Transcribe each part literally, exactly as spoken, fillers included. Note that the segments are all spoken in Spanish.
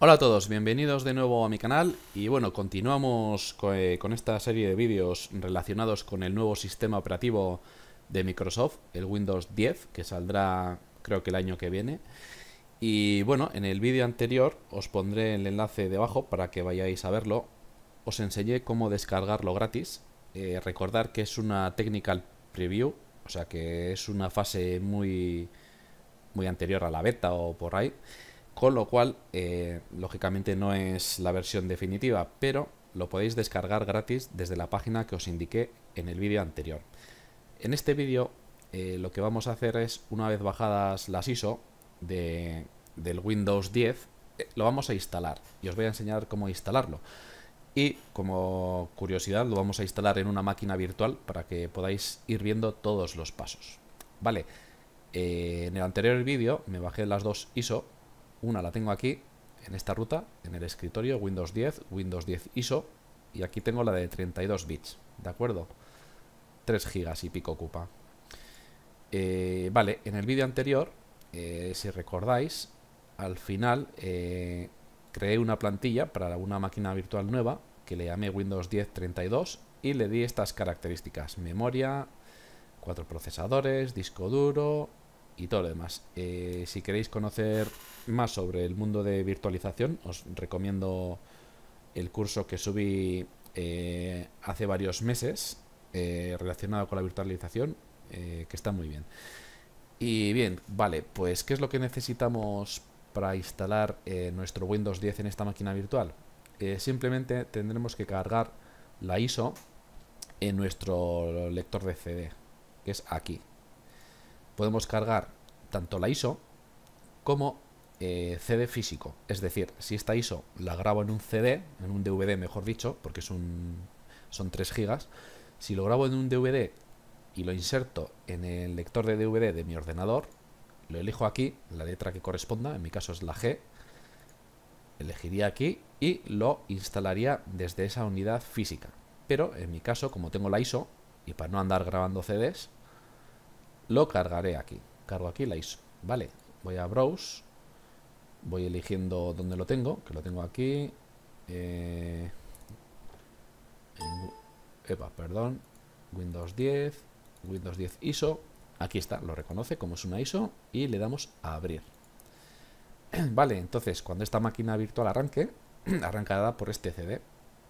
Hola a todos, bienvenidos de nuevo a mi canal y bueno, continuamos con, eh, con esta serie de vídeos relacionados con el nuevo sistema operativo de Microsoft, el Windows diez, que saldrá creo que el año que viene. Y bueno, en el vídeo anterior os pondré el enlace debajo para que vayáis a verlo. Os enseñé cómo descargarlo gratis. Eh, recordar que es una Technical Preview, o sea que es una fase muy, muy anterior a la beta o por ahí. Con lo cual, eh, lógicamente no es la versión definitiva, pero lo podéis descargar gratis desde la página que os indiqué en el vídeo anterior. En este vídeo eh, lo que vamos a hacer es, una vez bajadas las I S O de, del Windows diez, eh, lo vamos a instalar y os voy a enseñar cómo instalarlo. Y como curiosidad lo vamos a instalar en una máquina virtual para que podáis ir viendo todos los pasos. Vale, eh, en el anterior vídeo me bajé las dos I S O. Una la tengo aquí, en esta ruta, en el escritorio, Windows diez, Windows diez I S O, y aquí tengo la de treinta y dos bits, ¿de acuerdo? tres gigas y pico ocupa. Eh, vale, en el vídeo anterior, eh, si recordáis, al final eh, creé una plantilla para una máquina virtual nueva, que le llamé Windows diez treinta y dos, y le di estas características, memoria, cuatro procesadores, disco duro y todo lo demás. Eh, si queréis conocer más sobre el mundo de virtualización, os recomiendo el curso que subí eh, hace varios meses eh, relacionado con la virtualización, eh, que está muy bien. Y bien, vale, pues ¿qué es lo que necesitamos para instalar eh, nuestro Windows diez en esta máquina virtual? Eh, simplemente tendremos que cargar la I S O en nuestro lector de C D, que es aquí. Podemos cargar tanto la I S O como eh, C D físico. Es decir, si esta I S O la grabo en un C D, en un D V D mejor dicho, porque es un, son tres gigas, si lo grabo en un D V D y lo inserto en el lector de D V D de mi ordenador, lo elijo aquí, la letra que corresponda, en mi caso es la G, elegiría aquí y lo instalaría desde esa unidad física. Pero en mi caso, como tengo la I S O, y para no andar grabando C Ds, lo cargaré aquí, cargo aquí la I S O, vale, voy a Browse, voy eligiendo dónde lo tengo, que lo tengo aquí, eh, en, epa, perdón, Windows diez, Windows diez I S O, aquí está, lo reconoce como es una I S O y le damos a abrir. Vale, entonces cuando esta máquina virtual arranque, arrancará por este C D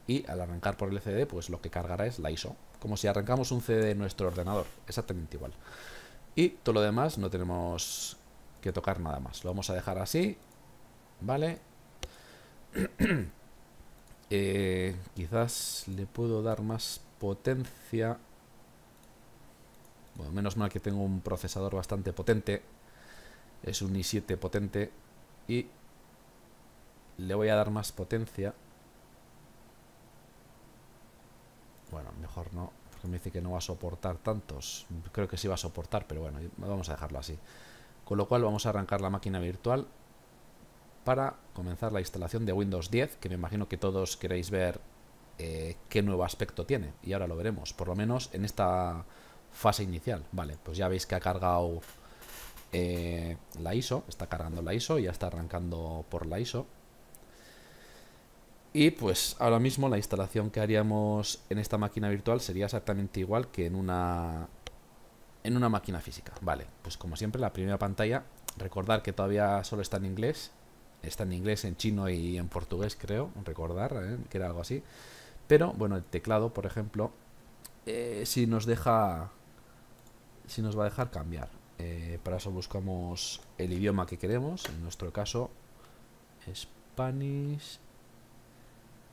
y al arrancar por el C D pues lo que cargará es la I S O, como si arrancamos un C D de nuestro ordenador, exactamente igual. Y todo lo demás no tenemos que tocar nada más. Lo vamos a dejar así. Vale. eh, quizás le puedo dar más potencia. Bueno, menos mal que tengo un procesador bastante potente. Es un i siete potente. Y le voy a dar más potencia. Bueno, mejor no, porque me dice que no va a soportar tantos. Creo que sí va a soportar, pero bueno, vamos a dejarlo así. Con lo cual vamos a arrancar la máquina virtual para comenzar la instalación de Windows diez, que me imagino que todos queréis ver eh, qué nuevo aspecto tiene. Y ahora lo veremos, por lo menos en esta fase inicial. Vale, pues ya veis que ha cargado eh, la I S O, está cargando la I S O, ya está arrancando por la I S O. Y pues ahora mismo la instalación que haríamos en esta máquina virtual sería exactamente igual que en una... en una máquina física. Vale, pues como siempre la primera pantalla, recordar que todavía solo está en inglés, está en inglés, en chino y en portugués creo, recordar ¿eh? que era algo así, pero bueno, el teclado por ejemplo, eh, si nos deja, si nos va a dejar cambiar, eh, para eso buscamos el idioma que queremos, en nuestro caso Spanish,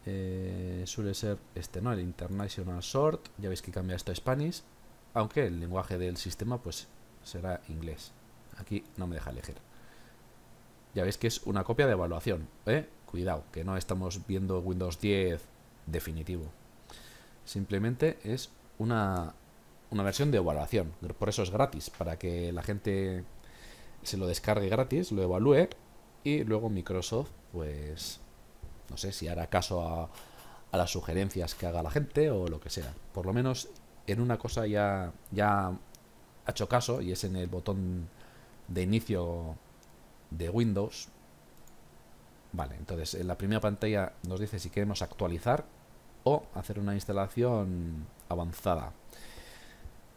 eh, suele ser este, ¿no? El International Short, ya veis que cambia esto a Spanish, aunque el lenguaje del sistema pues será inglés. Aquí no me deja elegir. Ya veis que es una copia de evaluación, ¿eh? Cuidado, que no estamos viendo Windows diez definitivo. Simplemente es una, una versión de evaluación. Por eso es gratis, para que la gente se lo descargue gratis, lo evalúe y luego Microsoft, pues no sé si hará caso a, a las sugerencias que haga la gente o lo que sea. Por lo menos en una cosa ya, ya ha hecho caso y es en el botón de inicio de Windows. Vale, entonces en la primera pantalla nos dice si queremos actualizar o hacer una instalación avanzada.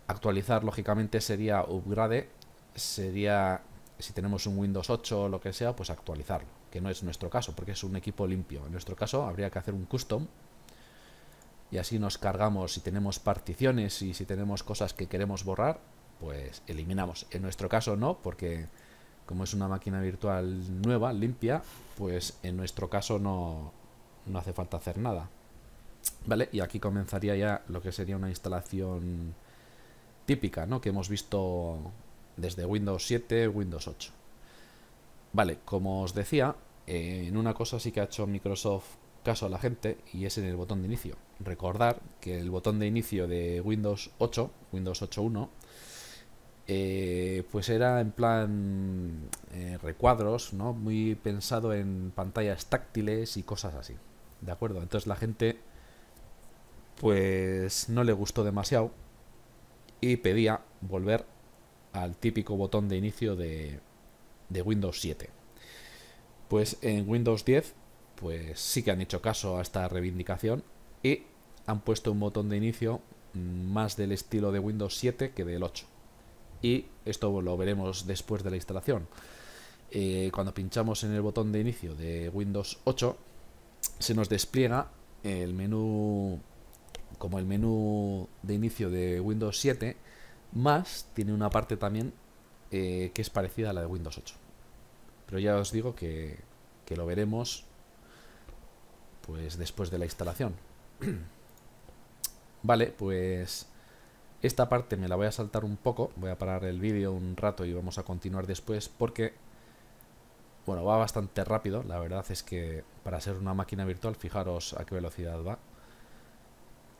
Actualizar, lógicamente, sería upgrade, sería si tenemos un Windows ocho o lo que sea, pues actualizarlo, que no es nuestro caso, porque es un equipo limpio. En nuestro caso habría que hacer un custom y así nos cargamos, si tenemos particiones y si tenemos cosas que queremos borrar, pues eliminamos. En nuestro caso no, porque como es una máquina virtual nueva, limpia, pues en nuestro caso no, no hace falta hacer nada. Vale, y aquí comenzaría ya lo que sería una instalación típica, ¿no?, que hemos visto desde Windows siete, Windows ocho. Vale, como os decía, eh, en una cosa sí que ha hecho Microsoft caso a la gente, y es en el botón de inicio. Recordar que el botón de inicio de Windows ocho, Windows ocho punto uno, eh, pues era en plan eh, recuadros, ¿no?, muy pensado en pantallas táctiles y cosas así, ¿de acuerdo? Entonces la gente pues no le gustó demasiado y pedía volver al típico botón de inicio de, de Windows siete. Pues en Windows diez pues sí que han hecho caso a esta reivindicación y han puesto un botón de inicio más del estilo de Windows siete que del ocho. Y esto lo veremos después de la instalación. Eh, cuando pinchamos en el botón de inicio de Windows ocho se nos despliega el menú, como el menú de inicio de Windows siete, más tiene una parte también eh, que es parecida a la de Windows ocho. Pero ya os digo que, que lo veremos pues después de la instalación. Vale, pues esta parte me la voy a saltar un poco, voy a parar el vídeo un rato y vamos a continuar después porque, bueno, va bastante rápido. La verdad es que para ser una máquina virtual, fijaros a qué velocidad va.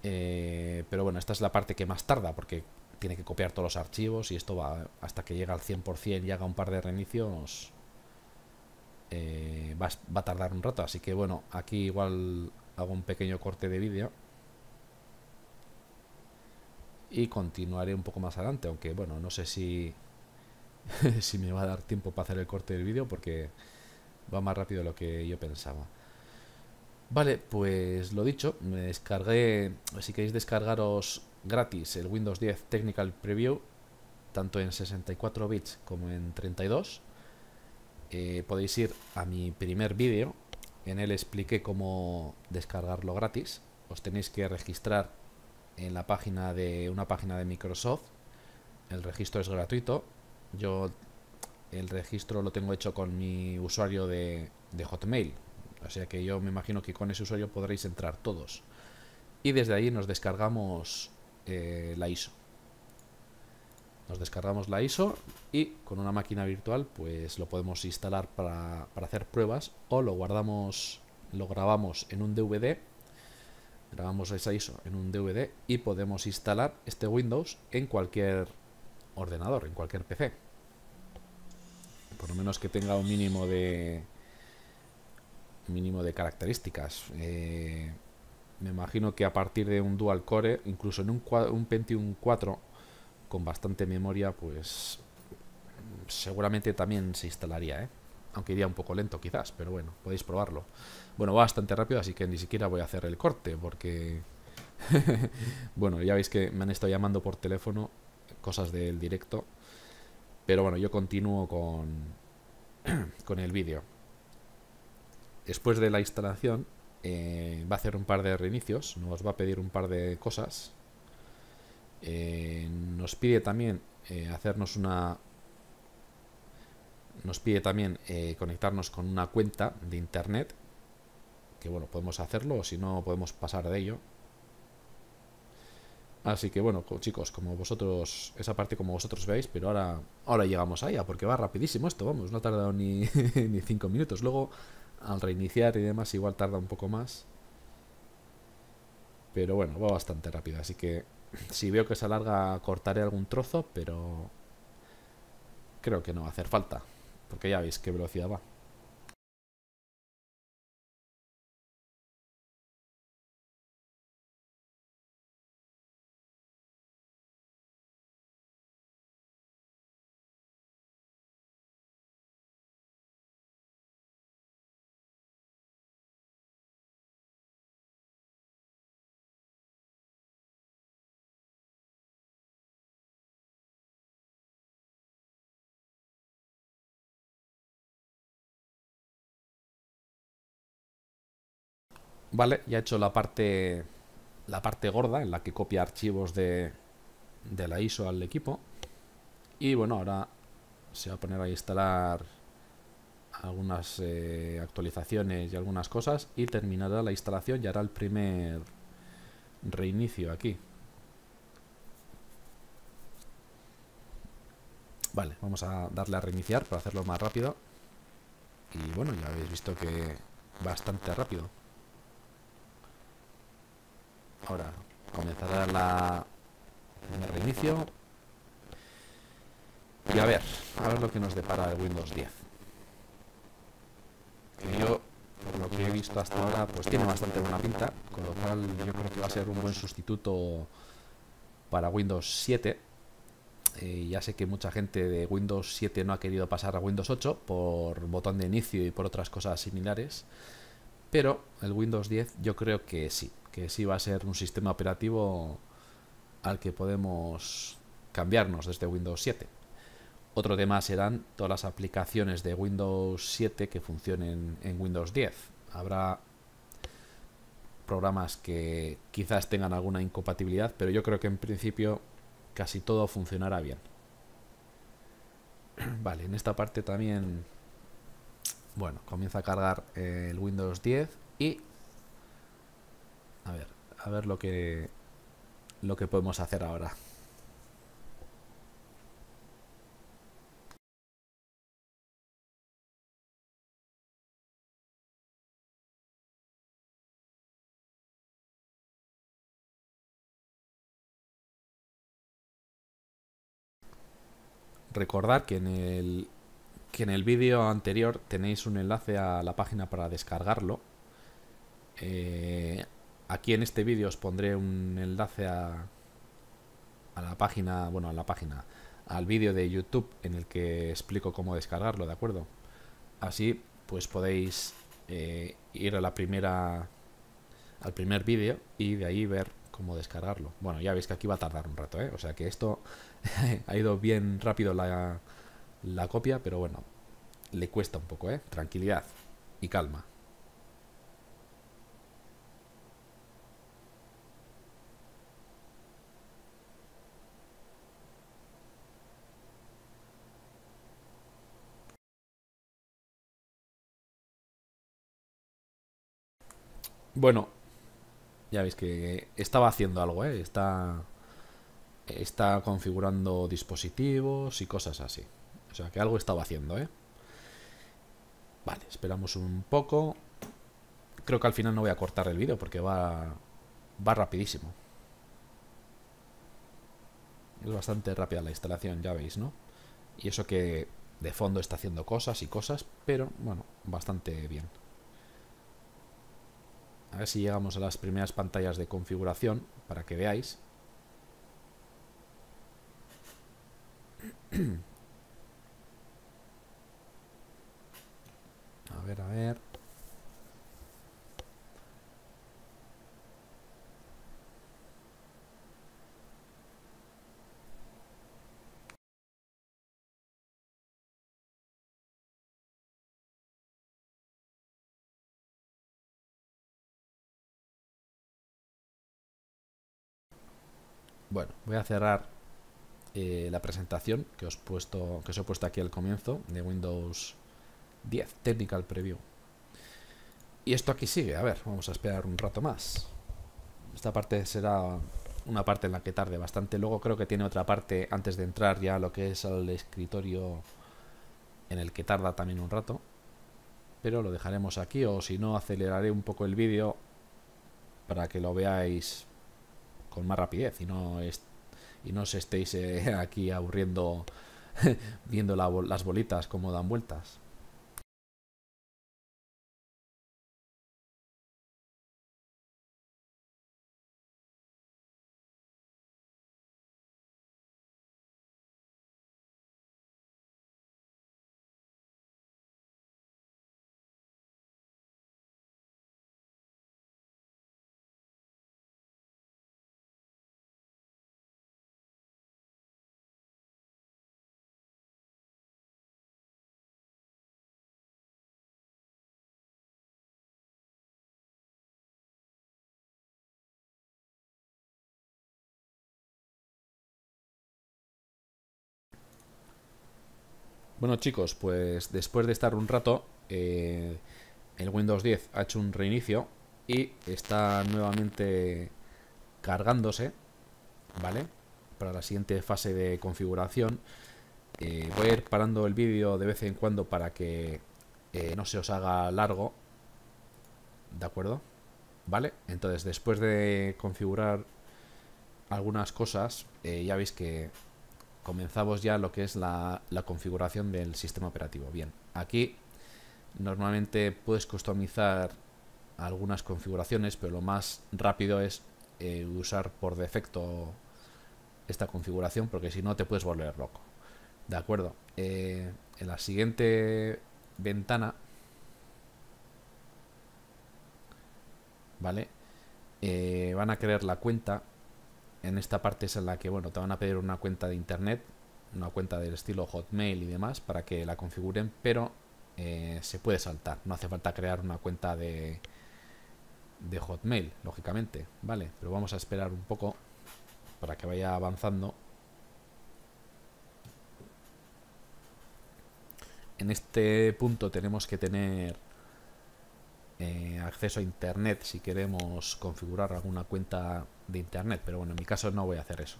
Eh, pero bueno, esta es la parte que más tarda porque tiene que copiar todos los archivos y esto va hasta que llega al cien por cien y haga un par de reinicios. Eh, va, va a tardar un rato, así que bueno, aquí igual hago un pequeño corte de vídeo y continuaré un poco más adelante, aunque bueno, no sé si, si me va a dar tiempo para hacer el corte del vídeo porque va más rápido de lo que yo pensaba. Vale, pues lo dicho, me descargué, si queréis descargaros gratis el Windows diez Technical Preview, tanto en sesenta y cuatro bits como en treinta y dos, eh, podéis ir a mi primer vídeo, en él expliqué cómo descargarlo gratis. Os tenéis que registrar en la página de una página de Microsoft, el registro es gratuito, yo el registro lo tengo hecho con mi usuario de, de Hotmail. O sea que yo me imagino que con ese usuario podréis entrar todos. Y desde ahí nos descargamos eh, la I S O. Nos descargamos la I S O y con una máquina virtual pues lo podemos instalar para, para hacer pruebas o lo guardamos, lo grabamos en un D V D. Grabamos esa I S O en un D V D y podemos instalar este Windows en cualquier ordenador, en cualquier P C. Por lo menos que tenga un mínimo de... mínimo de características. Eh, me imagino que a partir de un dual core, incluso en un, un Pentium cuatro con bastante memoria, pues seguramente también se instalaría, ¿eh? Aunque iría un poco lento quizás, pero bueno, podéis probarlo. Bueno, va bastante rápido, así que ni siquiera voy a hacer el corte porque bueno, ya veis que me han estado llamando por teléfono, cosas del directo, pero bueno, yo continúo con con el vídeo. Después de la instalación eh, va a hacer un par de reinicios, nos va a pedir un par de cosas. Eh, nos pide también eh, hacernos una, nos pide también eh, conectarnos con una cuenta de internet, que bueno, podemos hacerlo o si no podemos pasar de ello. Así que bueno, chicos, como vosotros, esa parte como vosotros veis, pero ahora, ahora llegamos a ella porque va rapidísimo esto, vamos, no ha tardado ni ni cinco minutos. Luego al reiniciar y demás igual tarda un poco más, pero bueno, va bastante rápido, así que si veo que se alarga cortaré algún trozo, pero creo que no va a hacer falta porque ya veis qué velocidad va. Vale, ya he hecho la parte, la parte gorda en la que copia archivos de, de la I S O al equipo. Y bueno, ahora se va a poner a instalar algunas eh, actualizaciones y algunas cosas, y terminará la instalación y hará el primer reinicio aquí. Vale, vamos a darle a reiniciar para hacerlo más rápido. Y bueno, ya habéis visto que bastante rápido. Ahora comenzará la, el reinicio. Y a ver, a ver lo que nos depara el Windows diez. Que yo, por lo que he visto hasta ahora, pues tiene bastante buena pinta. Con lo cual yo creo que va a ser un buen sustituto para Windows siete. Eh, ya sé que mucha gente de Windows siete no ha querido pasar a Windows ocho por botón de inicio y por otras cosas similares, pero el Windows diez yo creo que sí, que sí va a ser un sistema operativo al que podemos cambiarnos desde Windows siete. Otro tema serán todas las aplicaciones de Windows siete que funcionen en Windows diez. Habrá programas que quizás tengan alguna incompatibilidad, pero yo creo que en principio casi todo funcionará bien. Vale, en esta parte también, bueno, comienza a cargar el Windows diez y a ver, a ver lo que lo que podemos hacer ahora. Recordad que en el, que en el vídeo anterior tenéis un enlace a la página para descargarlo. Eh, aquí en este vídeo os pondré un enlace a, a la página, bueno, a la página, al vídeo de YouTube en el que explico cómo descargarlo, ¿de acuerdo? Así pues podéis eh, ir a la primera, al primer vídeo y de ahí ver cómo descargarlo. Bueno, ya veis que aquí va a tardar un rato, ¿eh? O sea que esto ha ido bien rápido la, la copia, pero bueno, le cuesta un poco, ¿eh? Tranquilidad y calma. Bueno, ya veis que estaba haciendo algo, ¿eh? Está, está configurando dispositivos y cosas así. O sea, que algo estaba haciendo, ¿eh? Vale, esperamos un poco. Creo que al final no voy a cortar el vídeo porque va, va rapidísimo. Es bastante rápida la instalación, ya veis, ¿no? Y eso que de fondo está haciendo cosas y cosas, pero bueno, bastante bien. A ver si llegamos a las primeras pantallas de configuración para que veáis. A ver, a ver. Bueno, voy a cerrar eh, la presentación que os, puesto, que os he puesto aquí al comienzo de Windows diez, Technical Preview. Y esto aquí sigue, a ver, vamos a esperar un rato más. Esta parte será una parte en la que tarde bastante. Luego creo que tiene otra parte antes de entrar ya a lo que es el escritorio en el que tarda también un rato. Pero lo dejaremos aquí, o si no aceleraré un poco el vídeo para que lo veáis con más rapidez y no, es, y no os estéis eh, aquí aburriendo viendo la, las bolitas como dan vueltas. Bueno chicos, pues después de estar un rato, eh, el Windows diez ha hecho un reinicio y está nuevamente cargándose, ¿vale? Para la siguiente fase de configuración. Eh, voy a ir parando el vídeo de vez en cuando para que eh, no se os haga largo, ¿de acuerdo? ¿Vale? Entonces, después de configurar algunas cosas, eh, ya veis que comenzamos ya lo que es la, la configuración del sistema operativo. Bien, aquí normalmente puedes customizar algunas configuraciones, pero lo más rápido es eh, usar por defecto esta configuración, porque si no te puedes volver loco. De acuerdo, eh, en la siguiente ventana, ¿vale? Eh, van a crear la cuenta. En esta parte es en la que, bueno, te van a pedir una cuenta de internet, una cuenta del estilo Hotmail y demás, para que la configuren, pero eh, se puede saltar. No hace falta crear una cuenta de, de Hotmail, lógicamente, ¿vale? Pero vamos a esperar un poco para que vaya avanzando. En este punto tenemos que tener eh, acceso a internet si queremos configurar alguna cuenta de internet, pero bueno, en mi caso no voy a hacer eso.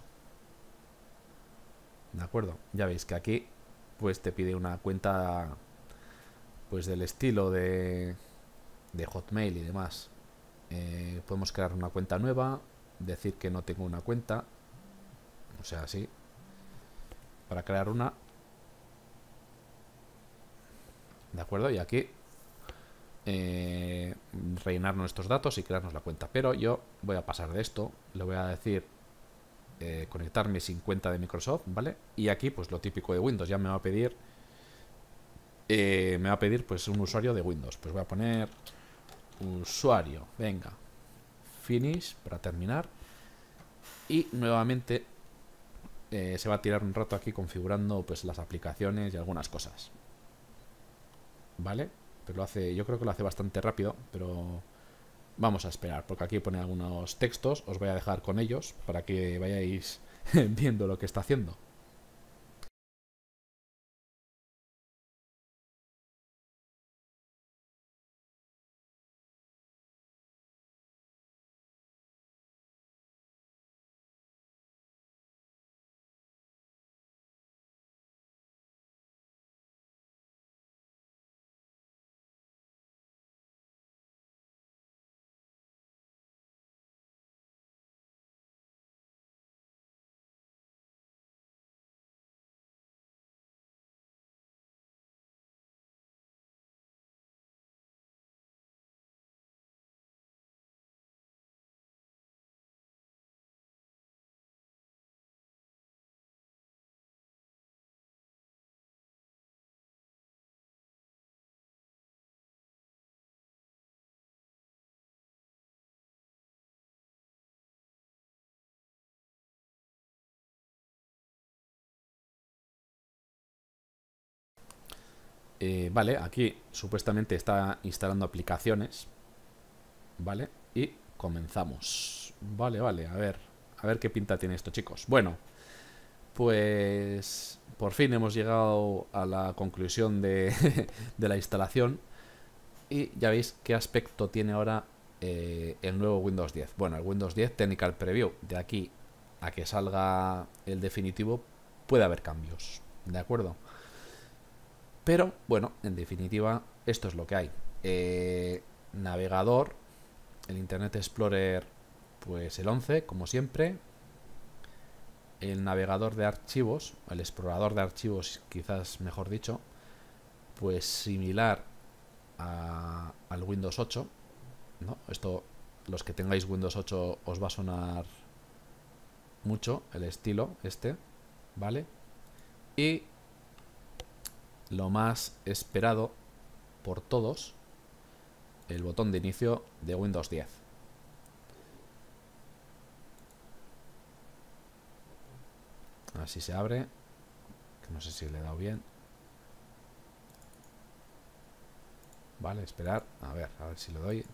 De acuerdo, ya veis que aquí pues te pide una cuenta pues del estilo de, de Hotmail y demás. Eh, podemos crear una cuenta nueva, decir que no tengo una cuenta, o sea, así, para crear una. ¿De acuerdo? Y aquí eh, rellenar nuestros datos y crearnos la cuenta. Pero yo voy a pasar de esto. Le voy a decir eh, conectarme sin cuenta de Microsoft, ¿vale? Y aquí, pues lo típico de Windows. Ya me va a pedir eh, me va a pedir pues un usuario de Windows. Pues voy a poner usuario. Venga. Finish para terminar. Y nuevamente eh, se va a tirar un rato aquí configurando pues las aplicaciones y algunas cosas. Vale, pero lo hace, yo creo que lo hace bastante rápido, pero vamos a esperar, porque aquí pone algunos textos, os voy a dejar con ellos para que vayáis viendo lo que está haciendo. Eh, vale, aquí supuestamente está instalando aplicaciones, ¿vale? Y comenzamos. Vale, vale, a ver, a ver qué pinta tiene esto, chicos. Bueno, pues por fin hemos llegado a la conclusión de, de la instalación. Y ya veis qué aspecto tiene ahora eh, el nuevo Windows diez. Bueno, el Windows diez Technical Preview, de aquí a que salga el definitivo, puede haber cambios, ¿de acuerdo? Pero, bueno, en definitiva, esto es lo que hay. Eh, navegador, el Internet Explorer, pues el once, como siempre. El navegador de archivos, el explorador de archivos, quizás mejor dicho, pues similar a, al Windows ocho, ¿no? Esto, los que tengáis Windows ocho os va a sonar mucho el estilo este, ¿vale? Y lo más esperado por todos, el botón de inicio de Windows diez. Así se abre, que no sé si le he dado bien. Vale, esperar, a ver, a ver si le doy.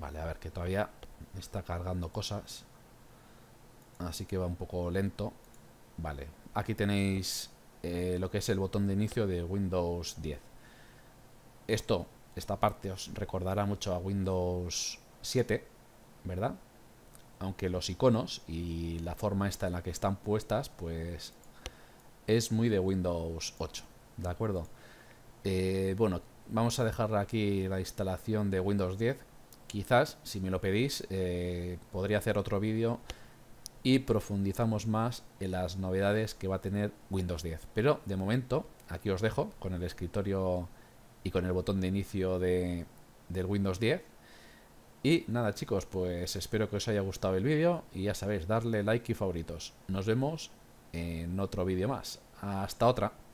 Vale, a ver, que todavía está cargando cosas, así que va un poco lento. Vale, aquí tenéis eh, lo que es el botón de inicio de Windows diez. Esto, esta parte os recordará mucho a Windows siete, ¿verdad? Aunque los iconos y la forma esta en la que están puestas, pues es muy de Windows ocho, ¿de acuerdo? Eh, bueno, vamos a dejar aquí la instalación de Windows diez. Quizás, si me lo pedís, eh, podría hacer otro vídeo y profundizamos más en las novedades que va a tener Windows diez. Pero, de momento, aquí os dejo con el escritorio y con el botón de inicio de, del Windows diez. Y nada, chicos, pues espero que os haya gustado el vídeo y ya sabéis, darle like y favoritos. Nos vemos en otro vídeo más. Hasta otra.